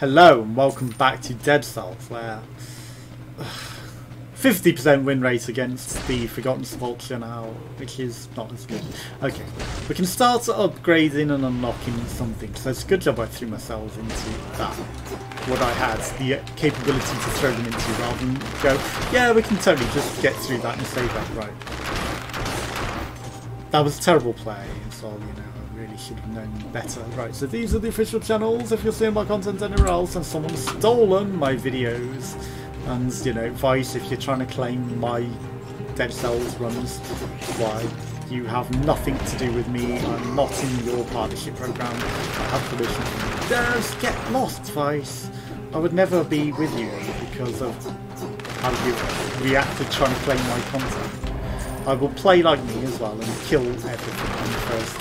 Hello and welcome back to Dead Cells, where 50% win rate against the Forgotten Sepulture now, which is not as good. Okay, we can start upgrading and unlocking something, so it's a good job I threw myself into that, what I had, the capability to throw them into, rather than go, yeah, we can totally just get through that and save that, right. That was a terrible play, it's all, you know. Really should have known better. Right, so these are the official channels. If you're seeing my content anywhere else and someone's stolen my videos, and you know, Vice, if you're trying to claim my Dead Cells runs, why, you have nothing to do with me. I'm not in your partnership program. I have permission from devs. Get lost, Vice. I would never be with you because of how you reacted trying to claim my content. I will play like me as well and kill everything on the first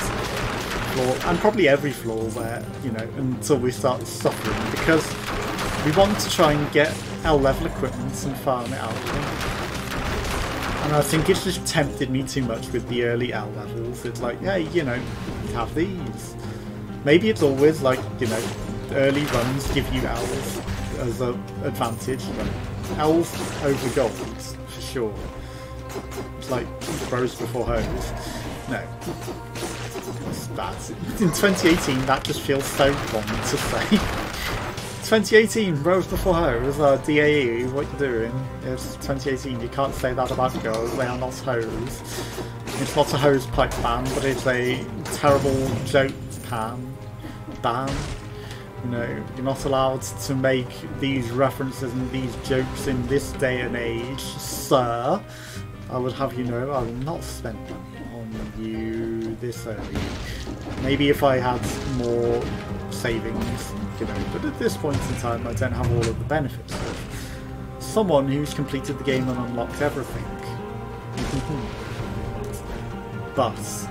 floor, and probably every floor where, you know, until we start suffering, because we want to try and get L level equipment and farm it out. And I think it's just tempted me too much with the early L levels. It's like, hey, you know, have these. Maybe it's always like, you know, early runs give you L's as an advantage, but L's over golds for sure. It's like bros before hoes. No. That's in 2018, that just feels so wrong to say. 2018, rose before hoes, DAE, what you doing? It's 2018, you can't say that about girls, they are not hoes. It's not a hose pipe ban, but it's a terrible joke ban. You know, you're not allowed to make these references and these jokes in this day and age, sir. I would have you know, I will not spend money on you this early. Maybe if I had more savings, you know, but at this point in time I don't have all of the benefits of someone who's completed the game and unlocked everything. But,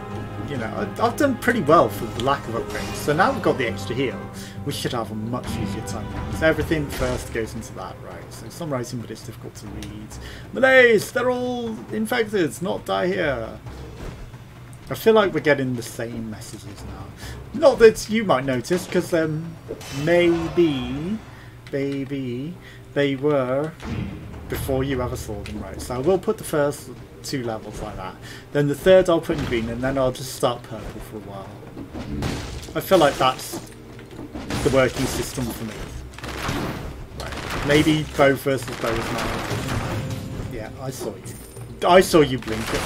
you know, I've done pretty well for the lack of upgrades, so now we've got the extra heal, we should have a much easier time. So everything first goes into that, right? So summarising, but it's difficult to read. Malaise! They're all infected! Not die here! I feel like we're getting the same messages now. Not that you might notice, because maybe they were before you ever saw them, right? So I will put the first two levels like that. Then the third I'll put in green, and then I'll just start purple for a while. I feel like that's the working system for me. Right. Maybe bow versus bow is not. Yeah, I saw you. I saw you blink at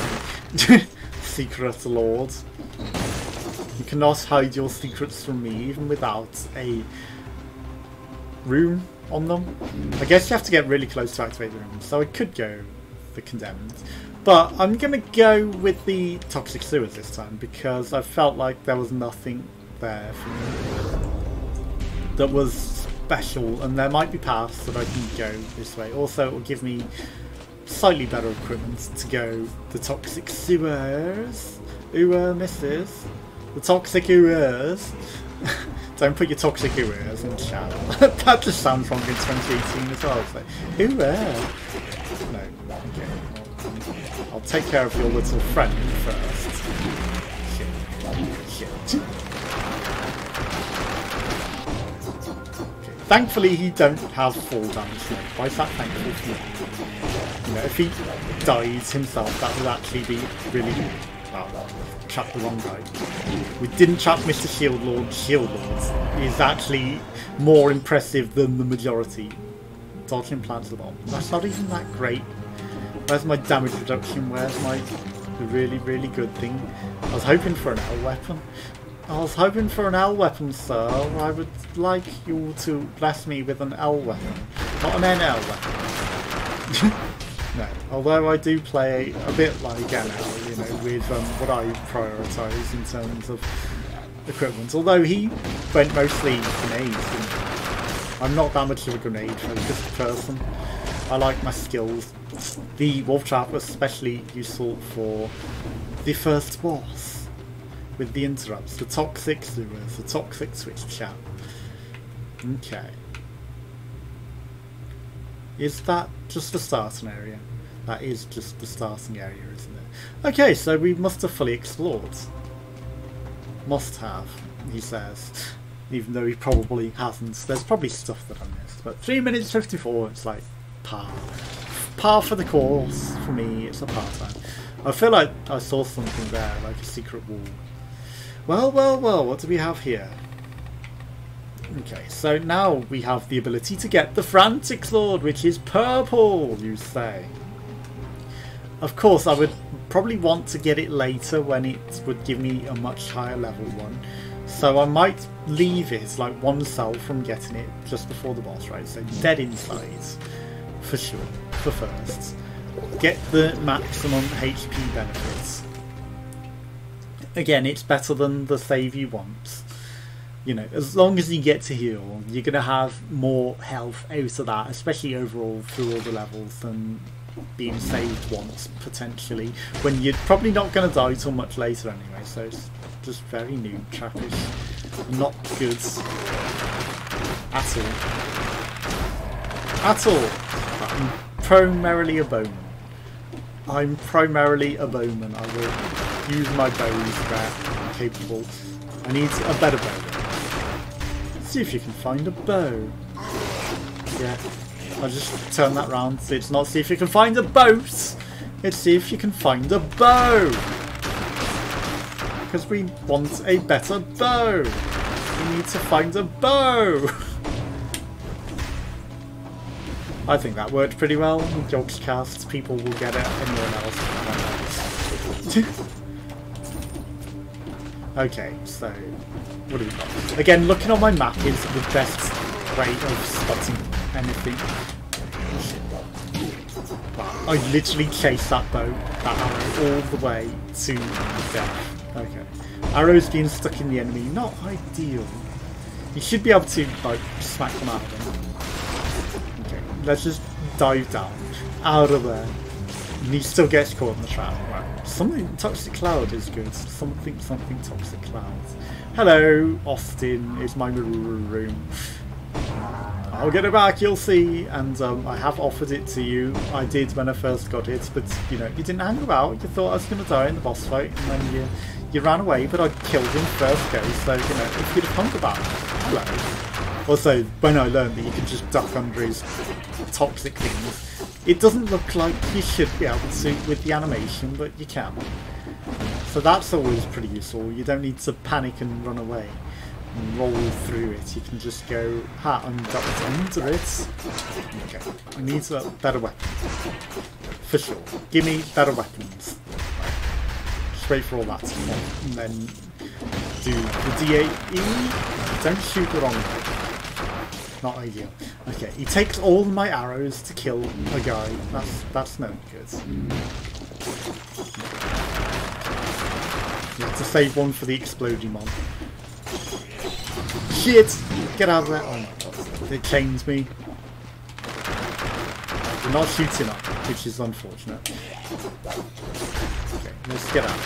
me. Secret Lord. You cannot hide your secrets from me, even without a room on them. I guess you have to get really close to activate the room, so I could go the Condemned. But I'm going to go with the Toxic Sewers this time, because I felt like there was nothing there for me that was special, and there might be paths that I can go this way. Also, it will give me slightly better equipment to go the Toxic Sewers. Misses. The Toxic Sewers. Don't put your Toxic Sewers in the chat. That just sounds wrong in 2018 as well. So, no, okay. I'll take care of your little friend first. Shit. Okay. Thankfully, he don't have fall damage. Why is that thankful to me? You know, if he dies himself, that would actually be really good. Wow, trapped the wrong guy. We didn't trap Mr. Shield Lord. Shield Lord is actually more impressive than the majority. Dodging plants a lot. That's not even that great. Where's my damage reduction? Where's my really, really good thing? I was hoping for an L weapon. I was hoping for an L weapon, sir. I would like you to bless me with an L weapon. Not an NL weapon. No. Although I do play a bit like NL, you know, with what I prioritise in terms of equipment. Although he went mostly grenades. I'm not that much of a grenade focused person. I like my skills. The Wolf Trap was especially useful for the first boss with the interrupts, the Toxic Sewers, the Toxic Switch Chat. Okay. Is that just the starting area? That is just the starting area, isn't it? Okay, so we must have fully explored. Must have, he says. even though he probably hasn't. There's probably stuff that I missed, but 3:54, it's like par for the course for me. It's a par time. I feel like I saw something there, like a secret wall. Well, well, well, what do we have here? Okay, so now we have the ability to get the Frantic Sword, which is purple, you say. Of course, I would probably want to get it later when it would give me a much higher level one. So I might leave it, like, one cell from getting it just before the boss, right? So Dead Insides, for sure, for first. Get the maximum HP benefits. Again, it's better than the save you want. You know, as long as you get to heal, you're going to have more health out of that, especially overall through all the levels, than being saved once, potentially, when you're probably not going to die till much later anyway. So it's just very new trappish, not good at all. At all. I'm primarily a bowman. I'm primarily a bowman. I will use my bows where I'm capable. I need a better bow. See if you can find a bow. Yeah, I'll just turn that round. It's not see if you can find a boat. It's see if you can find a bow. Because we want a better bow. We need to find a bow. I think that worked pretty well. Jog's cast. People will get it. Anyone else? Okay, so what do we got? Again, looking on my map is the best way of spotting anything. Wow. I literally chased that bow, that arrow, all the way to death. Okay. Arrows being stuck in the enemy, not ideal. You should be able to, like, smack them out of them. Okay, let's just dive down. Out of there. And he still gets caught in the trap. Right. Something toxic cloud is good. Something toxic cloud. Hello, Austin. It's my room. I'll get it back. You'll see. And I have offered it to you. I did when I first got it, but you know, you didn't hang about. You thought I was going to die in the boss fight, and then you ran away. But I killed him first go. So you know, if you'd have hung about. Hello. Also, when I learned that you could just duck under his toxic things. It doesn't look like you should be able to with the animation, but you can. So that's always pretty useful. You don't need to panic and run away and roll through it. You can just go, ha, I'm ducked under it. Okay, I need a better weapon. For sure. Give me better weapons. Just wait for all that to come, and then do the DAE. Don't shoot the wrong way. Not ideal. Okay, he takes all my arrows to kill a guy. That's no good. You have to save one for the exploding mob. Shit! Get out of there! Oh my god. They chained me. They're not shooting up, which is unfortunate. Okay, let's get out.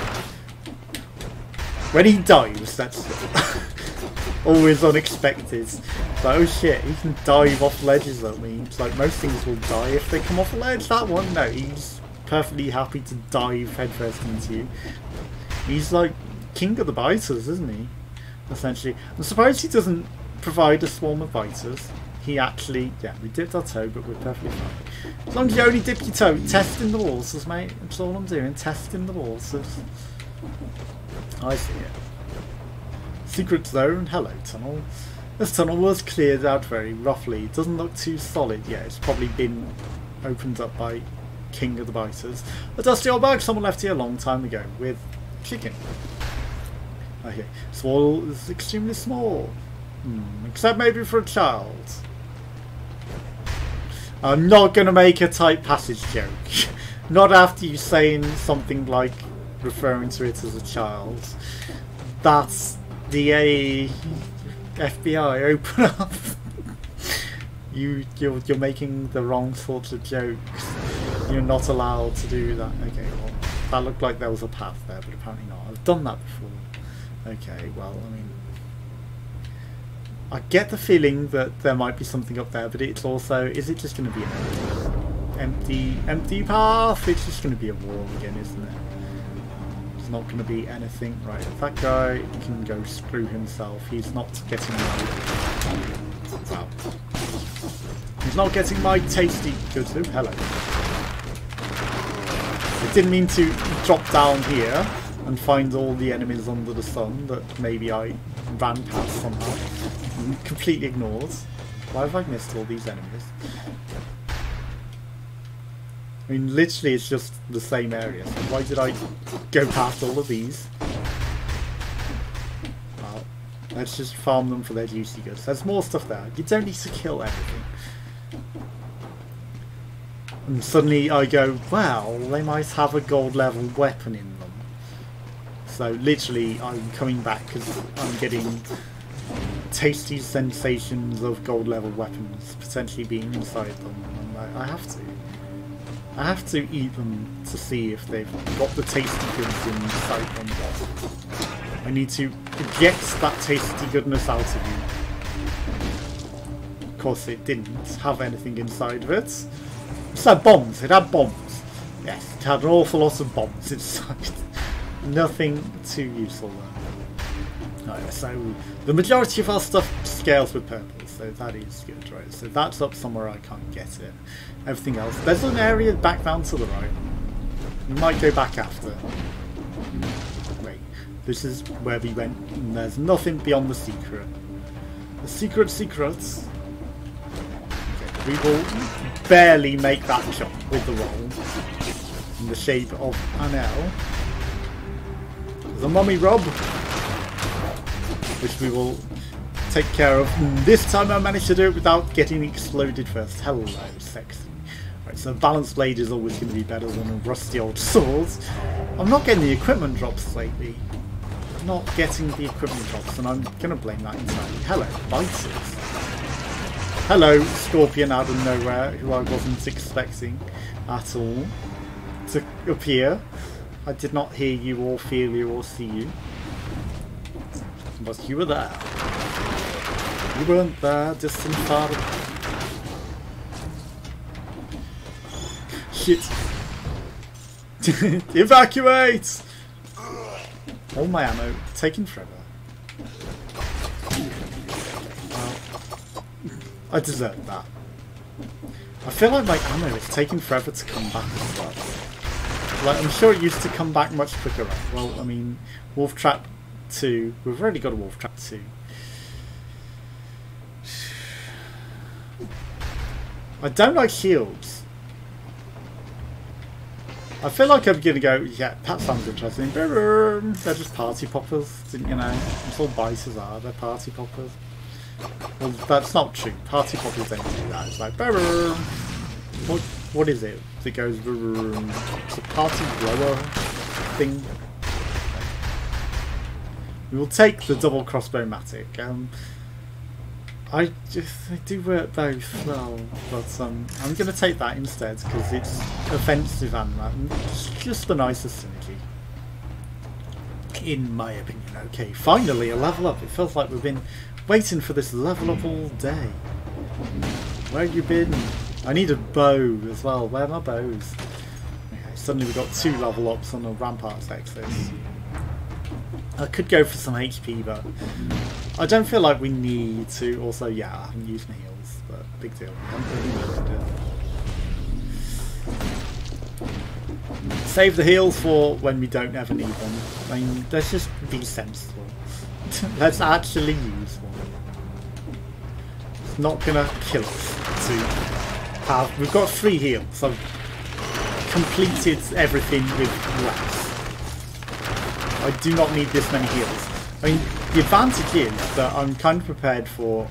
When he dies, that's always unexpected. Like, oh shit, he can dive off ledges at me. It's like most things will die if they come off a ledge. That one, no, he's perfectly happy to dive headfirst into you. He's like king of the biters, isn't he? Essentially. I'm surprised he doesn't provide a swarm of biters. He actually, yeah, we dipped our toe, but we're perfectly fine. As long as you only dip your toe, testing the waters, mate. That's all I'm doing, testing the waters. I see it. Secret zone, hello tunnel. This tunnel was cleared out very roughly. It doesn't look too solid yet. It's probably been opened up by King of the Biters. A dusty old bag someone left here a long time ago with chicken. Okay, this wall is extremely small. Except maybe for a child. I'm not going to make a tight passage joke. Not after you saying something like referring to it as a child. That's the A... FBI, open up! You're making the wrong sorts of jokes. You're not allowed to do that. Okay, well, that looked like there was a path there, but apparently not. I've done that before. Okay, well, I mean, I get the feeling that there might be something up there, but it's also, is it just going to be an empty path? It's just going to be a wall again, isn't it? not going to be anything. Right, that guy can go screw himself. He's not getting my... Wow. He's not getting my tasty goods. Oh, hello. I didn't mean to drop down here and find all the enemies under the sun that maybe I ran past somehow. Completely ignored. Why have I missed all these enemies? I mean, literally it's just the same area, so why did I go past all of these? Well, let's just farm them for their juicy goods. There's more stuff there. You don't need to kill everything. And suddenly I go, well, they might have a gold level weapon in them. So literally I'm coming back because I'm getting tasty sensations of gold level weapons potentially being inside them. And I'm like, I have to eat them to see if they've got the tasty goods inside them. I need to get that tasty goodness out of you. Of course it didn't have anything inside of it. It had bombs. It had bombs. Yes, it had an awful lot of bombs inside. Nothing too useful there. Right, so the majority of our stuff scales with purple, so that is good. Right, so that's up somewhere I can't get it. Everything else. There's an area back down to the right. We might go back after. Wait, this is where we went, and there's nothing beyond the secret. The secrets. Okay, we will barely make that jump with the roll in the shape of an L. The mummy rob, which we will take care of. This time I managed to do it without getting exploded first. Hello, sexy. Right, so a balanced blade is always going to be better than a rusty old sword. I'm not getting the equipment drops lately. I'm not getting the equipment drops, and I'm going to blame that entirely. Hello, Vice. Hello, Scorpion out of nowhere, who I wasn't expecting at all to appear. I did not hear you or feel you or see you. But you were there. You weren't there, distant far away. Shit. Evacuate! All my ammo taken forever. I deserve that. I feel like my ammo is taking forever to come back as well. Like, I'm sure it used to come back much quicker. Right? Well, I mean, Wolf Trap 2. We've already got a Wolf Trap 2. I don't like shields. I feel like I'm going to go, yeah, that sounds interesting. They're just party poppers, you know. That's all Vices are, they're party poppers. Well, that's not true. Party poppers don't do that. It's like, what is it that goes, it's a party blower thing. We will take the double crossbow-matic. I do work both well, but I'm going to take that instead because it's offensive and it's just the nicest synergy, in my opinion. Okay, finally a level up. It feels like we've been waiting for this level up all day. Where have you been? I need a bow as well. Where are my bows? Okay, suddenly we've got two level ups on the Ramparts axis. I could go for some HP, but I don't feel like we need to. Also, yeah, I haven't used my heals, but big deal. I haven't really used it. Save the heals for when we don't ever need them. I mean, let's just be sensible. Let's actually use one. It's not gonna kill us to have. We've got 3 heals. I've completed everything with less. I do not need this many heals. I mean, the advantage is that I'm kind of prepared for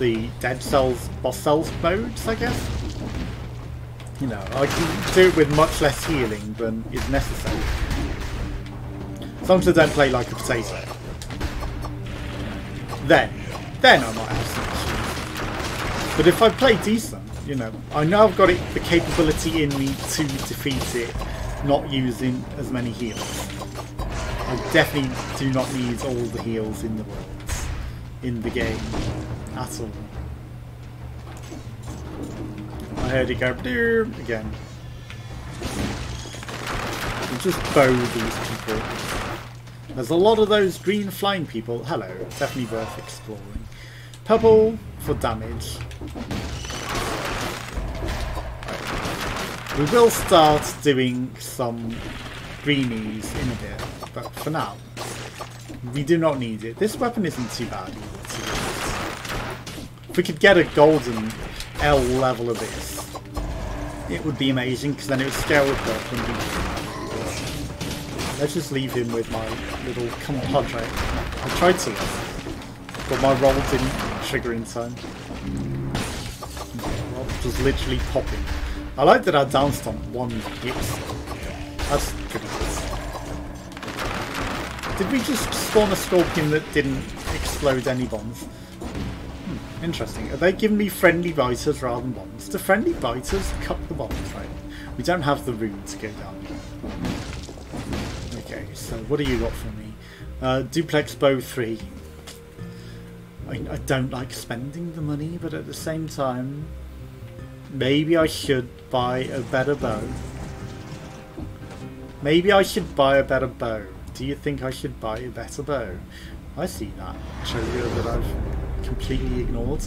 the Dead Cells, Boss Cells modes, I guess. You know, I can do it with much less healing than is necessary. Sometimes I don't play like a potato. Then I might have some issues. But if I play decent, you know, I know I've got the capability in me to defeat it, not using as many heals. I definitely do not need all the heals in the world, in the game, at all. I heard it go again. We'll just bow these people. There's a lot of those green flying people. Hello, definitely worth exploring. Purple for damage. Right. We will start doing some greenies in a bit, but for now, we do not need it. This weapon isn't too bad either, to be honest. If we could get a golden L level of this, it would be amazing, because then it would scale with up and be... Let's just leave him with my little compadre. I tried to, but my roll didn't trigger in time. Well, just literally popping. I like that I down stomp one hit. That's pretty good. Did we just spawn a scorpion that didn't explode any bombs? Interesting. Are they giving me friendly biters rather than bombs? Do friendly biters cut the bombs, right? We don't have the rune to go down here. Okay, so what do you got for me? Duplex bow 3. I don't like spending the money, but at the same time, maybe I should buy a better bow. Maybe I should buy a better bow. Do you think I should buy a better bow? I see that trivia that I've completely ignored.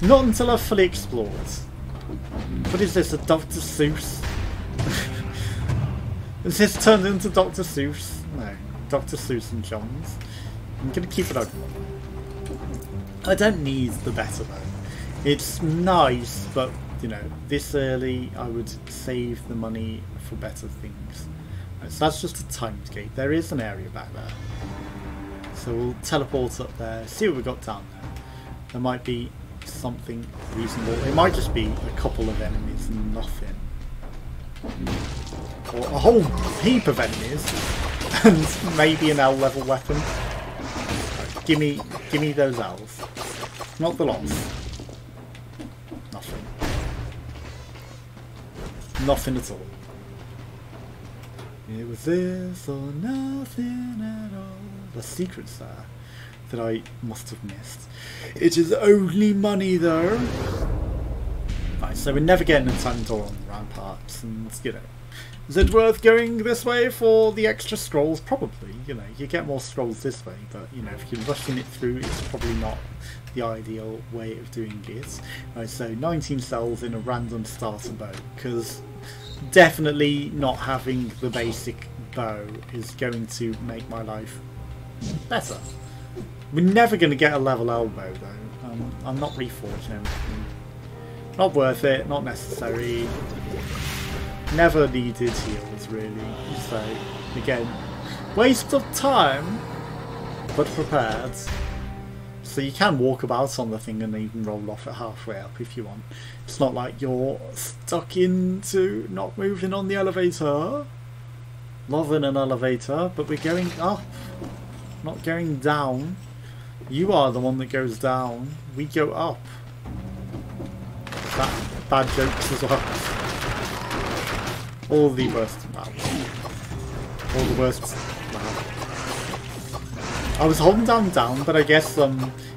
Not until I've fully explored. What is this, a Dr. Seuss? Has this turned into Dr. Seuss? No, Dr. Seuss and John's. I'm going to keep it open. I don't need the better though. It's nice, but you know, this early I would save the money for better things. Right, so that's just a timed gate. There is an area back there. So we'll teleport up there, see what we've got down there. There might be something reasonable. It might just be a couple of enemies and nothing. Or a whole heap of enemies and maybe an L level weapon. Right, gimme those L's. Not the lots. Nothing. Nothing at all. It was this or nothing at all. There's secrets there that I must have missed. It is only money though. Right, so we're never getting a time door on the ramparts, and you know, is it worth going this way for the extra scrolls? Probably. You know, you get more scrolls this way, but you know, if you're rushing it through, it's probably not the ideal way of doing it. Right, so 19 cells in a random starter bow, because definitely not having the basic bow is going to make my life better. We're never going to get a level elbow though. I'm not reforging anything. Not worth it, not necessary. Never needed heals really. So again, waste of time, but prepared. So you can walk about on the thing and even roll off at halfway up if you want. It's not like you're stuck into not moving on the elevator. Loving an elevator, but we're going up, not going down. You are the one that goes down. We go up. That, bad jokes as well. All the worst battles. All the worst battles. I was holding down, but I guess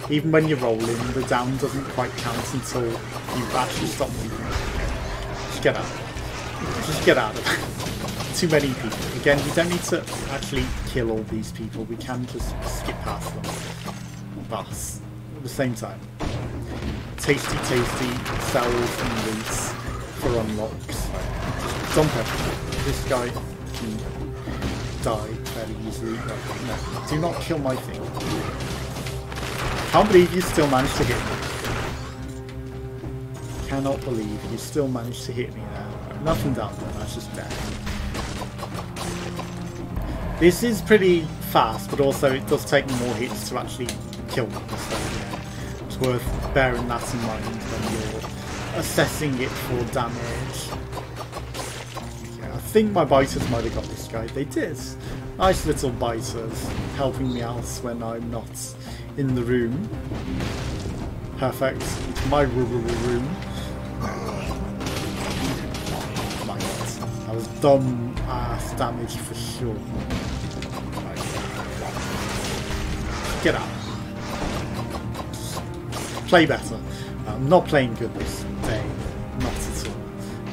even when you're rolling, the down doesn't quite count until you actually stop moving. Just get out of it. Just get out of it. Too many people. Again, we don't need to actually kill all these people. We can just skip past them. Bus. At the same time. Tasty cells and roots for unlocks. Just dump everything. This guy can die fairly easily. No, do not kill my thing. Can't believe you still managed to hit me. Cannot believe you still managed to hit me there. Nothing down there, that's just death. This is pretty fast, but also it does take more hits to actually kill them, so yeah, it's worth bearing that in mind when you're assessing it for damage. Yeah, I think my biters might have got this guy. They did. Nice little biters helping me out when I'm not in the room. Perfect. It's my room. Oh my god. I was dumb ass damage for sure. Get out. Play better. I'm not playing good this day. Not at all.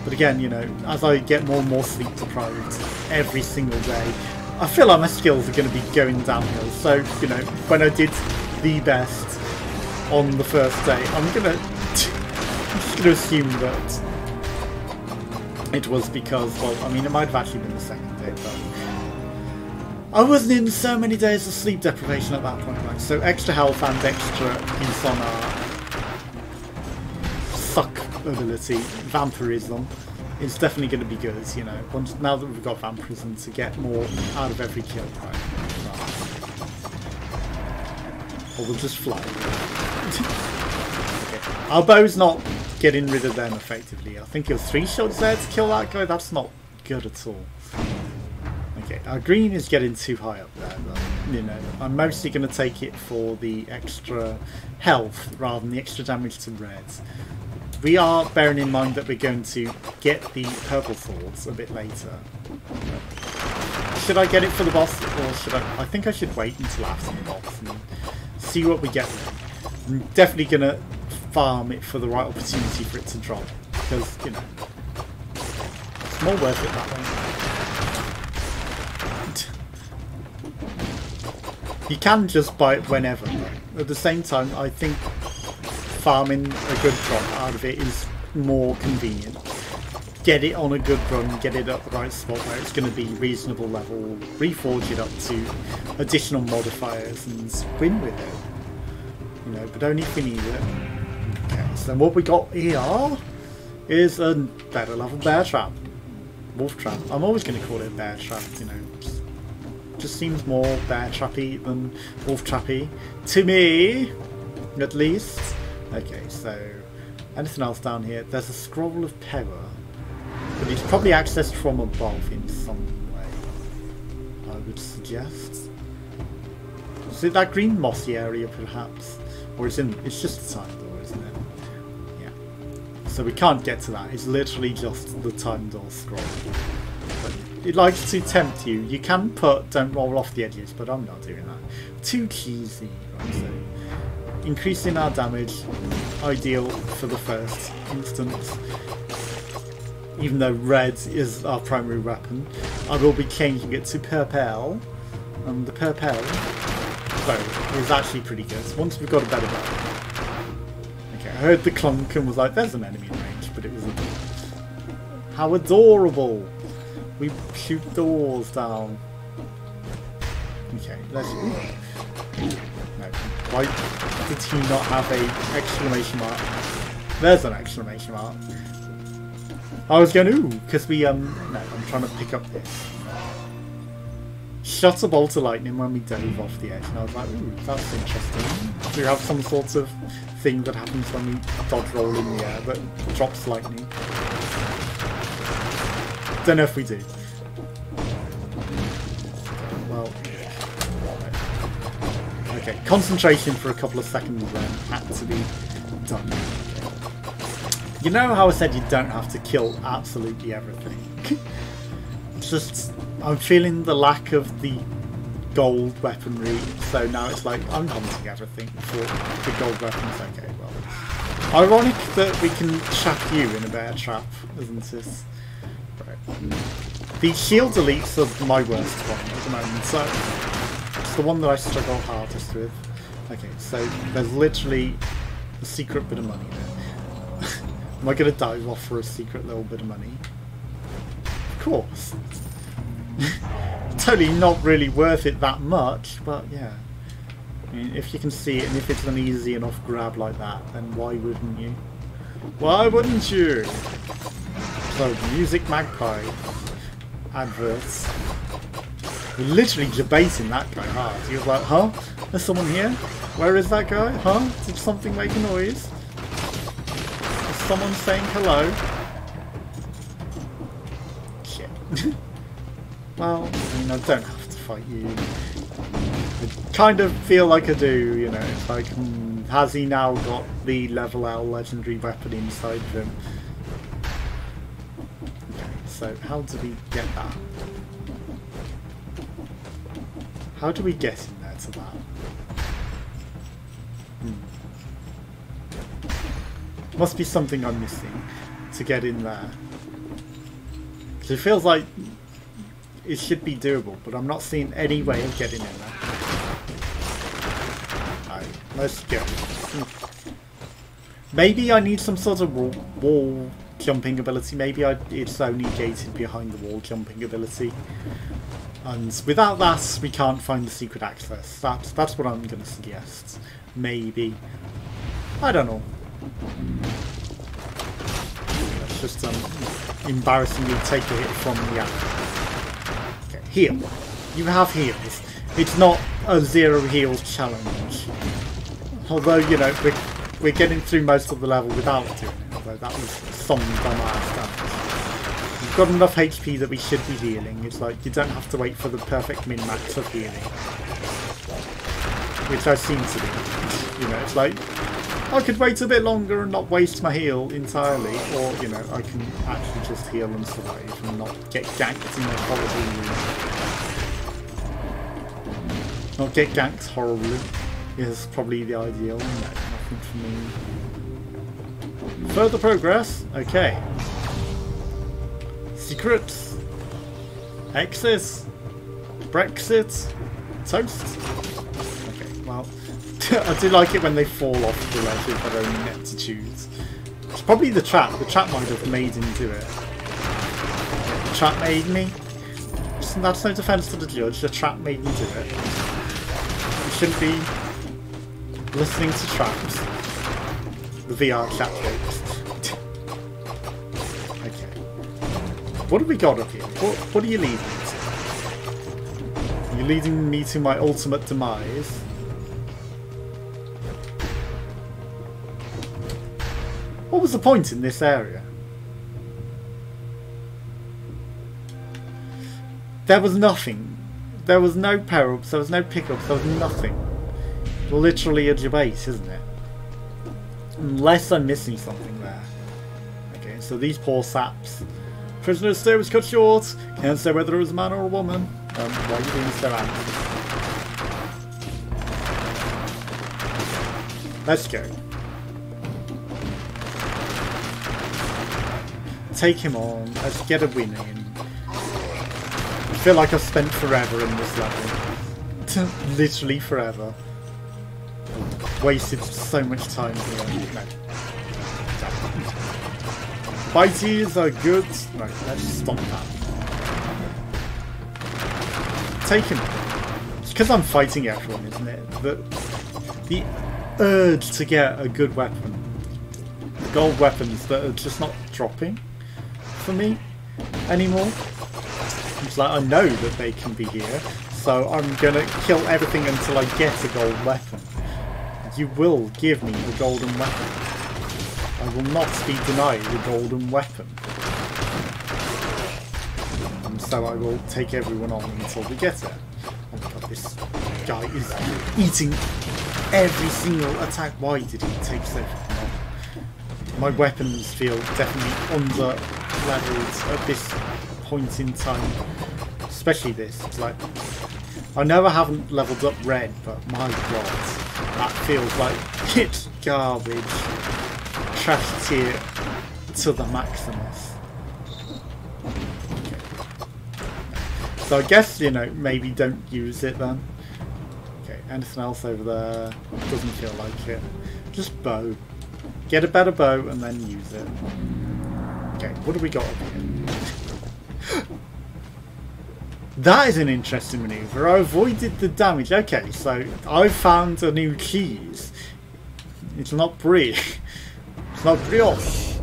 But again, you know, as I get more and more sleep deprived every single day, I feel like my skills are going to be going downhill. So, you know, when I did the best on the first day, I'm just going to assume that it was because, well, I mean, it might have actually been the second day, but I wasn't in so many days of sleep deprivation at that point, right? So extra health and extra insomnia, suck ability, vampirism. It's definitely going to be good, you know, now that we've got vampirism to get more out of every kill. Right. Or we'll just fly. Okay. Our bow's not getting rid of them effectively. I think it was 3 shots there to kill that guy. That's not good at all. Okay, our green is getting too high up there, but, you know, I'm mostly going to take it for the extra health rather than the extra damage to reds. We are bearing in mind that we're going to get the purple swords a bit later. Should I get it for the boss, or should I think I should wait until after the boss and see what we get. I'm definitely going to farm it for the right opportunity for it to drop, because, you know, it's more worth it that way. You can just buy it whenever, though. At the same time, I think farming a good drop out of it is more convenient. Get it on a good run, get it at the right spot where it's going to be reasonable level, reforge it up to additional modifiers and win with it. You know, but only if we need it. Okay, so what we got here is a better level bear trap. Wolf trap. I'm always going to call it bear trap, you know. Just seems more bear trappy than wolf trappy. To me, at least. Okay, so anything else down here? There's a scroll of power, but it's probably accessed from above in some way, I would suggest. Is it that green mossy area, perhaps? Or it's just the time door, isn't it? Yeah. So we can't get to that. It's literally just the time door scroll. But it likes to tempt you. You can put don't roll off the edges, but I'm not doing that. Too cheesy. Right, so increasing our damage, ideal for the first instance. Even though red is our primary weapon, I will be changing it to purple, and the purple bow is actually pretty good. Once we've got a better bow. Okay, I heard the clunk and was like, "There's an enemy in range," but it was a door. How adorable! We shoot doors down. Okay, let's. Why did he not have an exclamation mark? There's an exclamation mark. I was going, ooh, because we, no, I'm trying to pick up this. Shot a bolt of lightning when we dove off the edge, and I was like, ooh, that's interesting. We have some sort of thing that happens when we dodge roll in the air that drops lightning. Don't know if we do. Well. Okay, concentration for a couple of seconds then had to be done. You know how I said you don't have to kill absolutely everything? Just, I'm feeling the lack of the gold weaponry, so now it's like, I'm hunting everything for the gold weapons. Okay, well, ironic that we can trap you in a bear trap, isn't it? Right. The shield elites are my worst one at the moment, so the one that I struggle hardest with. Okay, so there's literally a secret bit of money there. Am I going to dive off for a secret little bit of money? Of course. Totally not really worth it that much, but yeah. I mean, if you can see it and if it's an easy enough grab like that, then why wouldn't you? Why wouldn't you? So, Music Magpie adverts. We're literally debating that guy hard. He was like, huh? There's someone here? Where is that guy? Huh? Did something make a noise? Is someone saying hello? Shit. Well, I mean, I don't have to fight you. I kind of feel like I do, you know. It's like, has he now got the level L legendary weapon inside of him? Okay, so how do we get that? How do we get in there to that? Must be something I'm missing to get in there. So it feels like it should be doable, but I'm not seeing any way of getting in there. Alright, let's go. Maybe I need some sort of wall jumping ability. Maybe it's only gated behind the wall jumping ability. And without that, we can't find the secret access. That's what I'm going to suggest. Maybe. I don't know. Let's just embarrassingly take a hit from the app. Okay, heal. You have heals. It's not a zero heal challenge. Although, you know, we're getting through most of the level without doing it. Although that was some dumb ass damage. We've got enough HP that we should be healing. It's like you don't have to wait for the perfect min-max of healing. Which I seem to do. You know, it's like I could wait a bit longer and not waste my heal entirely, or, you know, I can actually just heal and survive and not get ganked in a horrible room. Not get ganked horribly is probably the ideal. No, nothing for me. Further progress? Okay. Secrets, exes, Brexit, toast. Okay, well, I do like it when they fall off the ledge if I don't get to choose. It's probably the trap. The trap might have made him do it. The trap made me. That's no defence to the judge. The trap made me do it. You shouldn't be listening to traps. The VR chat jokes. What have we got up here? What are you leading to? You're leading me to my ultimate demise. What was the point in this area? There was nothing. There was no power-ups, there was no pickups, there was nothing. Literally a debate, isn't it? Unless I'm missing something there. Okay, so these poor saps. Prisoner's stay was cut short. Can't say whether it was a man or a woman. Why are you being so angry? Let's go. Take him on. Let's get a win in. I feel like I've spent forever in this level. Literally forever. Wasted so much time here. No. Biteies are good. Right, let's stop that. Take him. It's because I'm fighting everyone, isn't it? The urge to get a good weapon. Gold weapons that are just not dropping for me anymore. It's like I know that they can be here, so I'm going to kill everything until I get a gold weapon. You will give me the golden weapon. I will not be denied the golden weapon. And so I will take everyone on until we get it. Oh my god, this guy is eating every single attack. Why did he take so far? My weapons feel definitely under-leveled at this point in time. Especially this. It's like, I know I haven't leveled up red, but my god, that feels like it's garbage. Trash tier to the maximus. Okay. So I guess, you know, maybe don't use it then. Okay, anything else over there? Doesn't feel like it. Just bow. Get a better bow and then use it. Okay, what do we got over here? That is an interesting maneuver. I avoided the damage. Okay, so I found a new cheese. It's not brie. Now, brioche.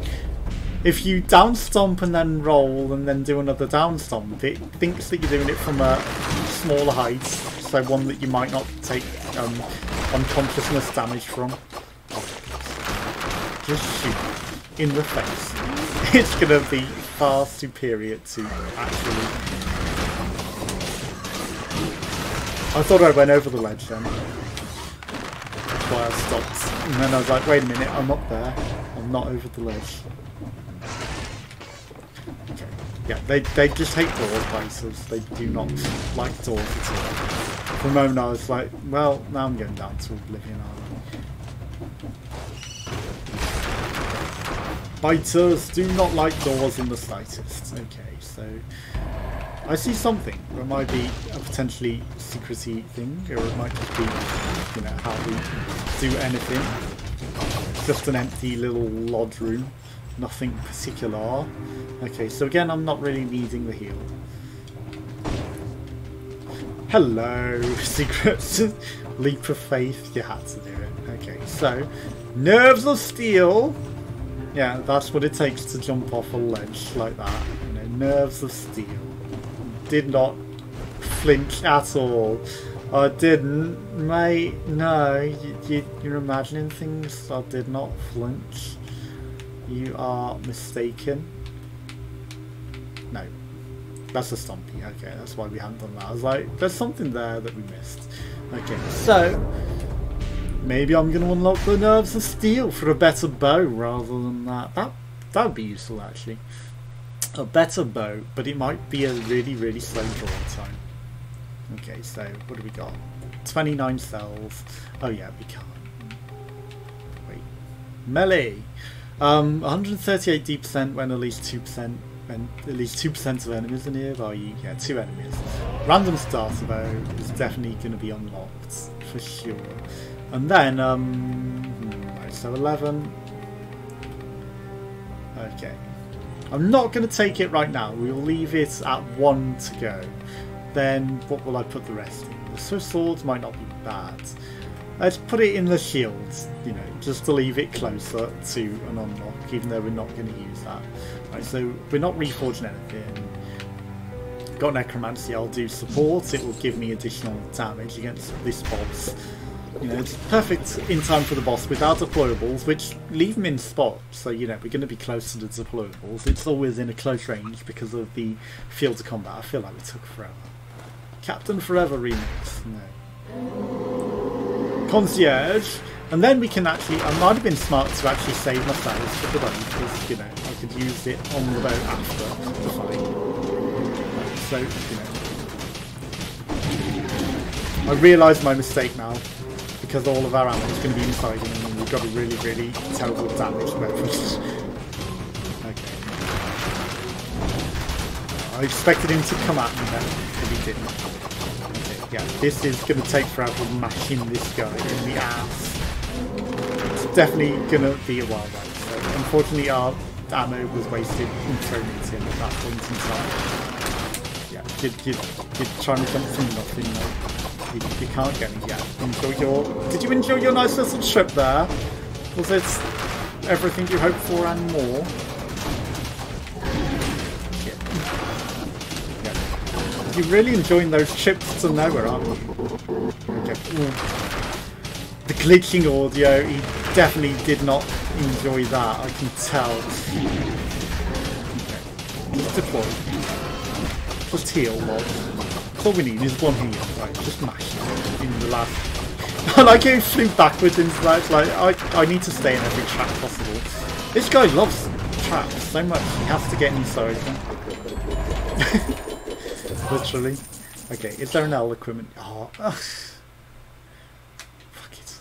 If you down stomp and then roll and then do another down stomp, it thinks that you're doing it from a smaller height, so one that you might not take unconsciousness damage from. Just shoot in the face. It's going to be far superior to actually. I thought I went over the ledge then. That's why I stopped. And then I was like, wait a minute, I'm up there. Not over the ledge. Okay. Yeah, they just hate doors, places. They do not like doors at all. For a moment I was like, well, now I'm going down to Oblivion Island. Biters do not like doors in the slightest. Okay, so I see something. It might be a potentially secrety thing, or it might just be, you know, how we do anything. Just an empty little lodge room. Nothing particular. Okay, so again, I'm not really needing the heal. Hello, secrets. Leap of faith. You had to do it. Okay, so nerves of steel. Yeah, that's what it takes to jump off a ledge like that. You know, nerves of steel. Did not flinch at all. I didn't, mate. No, you're imagining things. I did not flinch. You are mistaken. No. That's a stompy. Okay, that's why we haven't done that. I was like, there's something there that we missed. Okay, so maybe I'm going to unlock the nerves of steel for a better bow rather than that. That would be useful, actually. A better bow, but it might be a really, really slow draw time. Okay, so what do we got? 29 cells. Oh, yeah, we can't. Wait. Melee. 138 D% when at least 2%. And at least 2% of enemies are nearby you. Yeah, 2 enemies. Random starter though is definitely going to be unlocked for sure. And then so 11. Okay, I'm not going to take it right now. We'll leave it at 1 to go. Then what will I put the rest in? The Swiss swords might not be bad. Let's put it in the shields, you know, just to leave it closer to an unlock, even though we're not going to use that. Right, so we're not reforging anything. Got necromancy, I'll do support. It will give me additional damage against this boss. You know, it's perfect in time for the boss without deployables, which leave them in spot. So, you know, we're going to be close to the deployables. It's always in a close range because of the field of combat. I feel like we took forever. Captain Forever remix. No. Concierge, and then we can actually, I might have been smart to actually save my cells for the boat, because, you know, I could use it on the boat after the fight. So, you know, I realise my mistake now, because all of our ammo is going to be inside him, and we've got a really, really terrible damage method. Okay. I expected him to come at me then, but he didn't. Yeah, this is going to take forever mashing this guy in the ass. It's definitely going to be a while though. So unfortunately our ammo was wasted in throwing it in at that point in time. Yeah, you're trying to jump from nothing though. You can't get me yet. Did you enjoy your nice little trip there? Was it everything you hoped for and more? You're really enjoying those chips to nowhere, aren't you? Okay. The glitching audio, he definitely did not enjoy that, I can tell. Okay. Just deploy. Just heal, lol. All we need is 1 heal. Right, just mash it in the last... I like how he flew backwards into that, it's like, I need to stay in every trap possible. This guy loves traps so much, he has to get inside them. Literally. Okay, is there an L equipment? Oh, fuck it.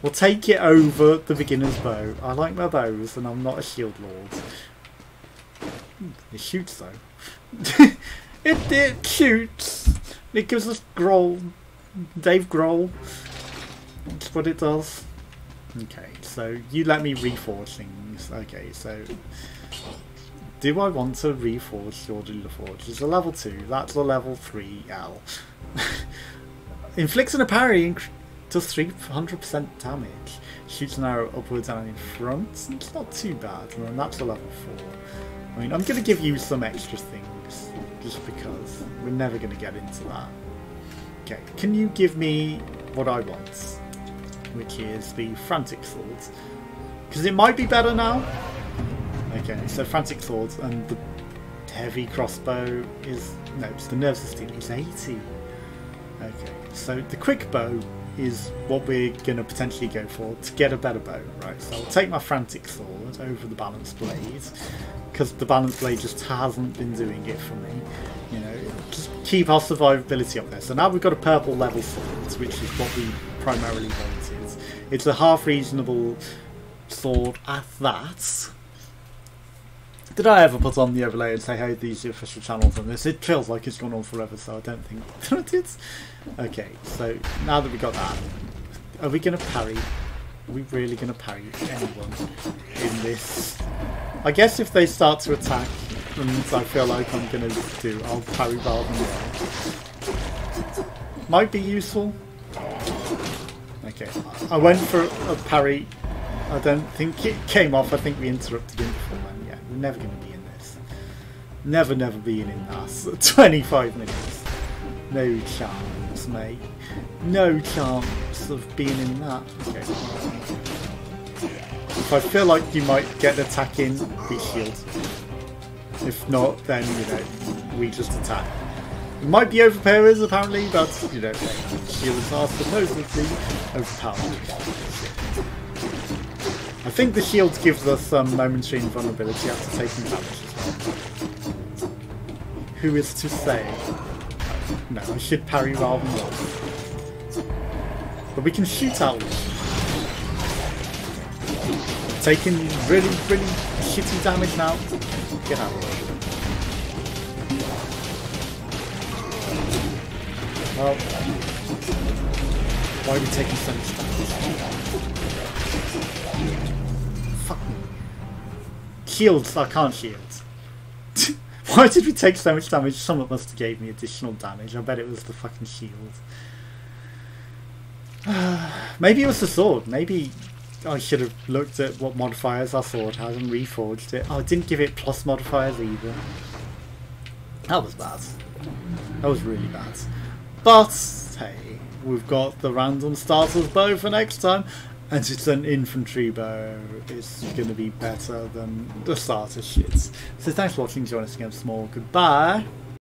We'll take it over the beginner's bow. I like my bows and I'm not a shield lord. It shoots though. it shoots. It gives us Grohl. Dave Grohl. That's what it does. Okay, so you let me reforge things. Okay, so... do I want to reforge or do the forge? It's a level 2, that's a level 3 L. Inflicts a parry does 300% damage. Shoots an arrow upwards and in front. It's not too bad, and that's a level 4. I mean, I'm going to give you some extra things, just because we're never going to get into that. Okay, can you give me what I want? Which is the Frantic Sword. Because it might be better now. Okay, so Frantic Swords and the heavy crossbow is... no, it's the Nerves of Steel is 80. Okay, so the quick bow is what we're going to potentially go for to get a better bow. Right, so I'll take my Frantic Sword over the Balance Blade, because the Balance Blade just hasn't been doing it for me. You know, just keep our survivability up there. So now we've got a purple level sword, which is what we primarily wanted. It's a half reasonable... sword at that. Did I ever put on the overlay and say, hey, these are the official channels on this? It feels like it's gone on forever, so I don't think that it is. Okay, so now that we got that, are we going to parry? Are we really going to parry anyone in this? I guess if they start to attack, and I feel like I'm going to do, I'll parry rather than well. Might be useful. Okay, I went for a parry. I don't think it came off. I think we interrupted him before then. Yeah, we're never going to be in this. Never, never being in that. 25 minutes. No chance, mate. No chance of being in that. Okay. If I feel like you might get an attack in, be shielded. If not, then, you know, we just attack. It might be overpowers, apparently, but, you know, shields are supposedly overpowered. I think the shield gives us some momentary invulnerability after taking damage as well. Who is to say? No, I should parry rather than not. But we can shoot out. Taking really, really shitty damage now. Get out of here. Well, why are we taking so much damage? Fucking shields, I can't shield. Why did we take so much damage? Someone must have gave me additional damage. I bet it was the fucking shield. Maybe it was the sword. Maybe I should have looked at what modifiers our sword has and reforged it. Oh, I didn't give it plus modifiers either. That was bad. That was really bad. But hey, we've got the random starter's bow for next time. And it's an infantry bow. It's going to be better than the starter shits. So thanks for watching. Join us again tomorrow. Goodbye.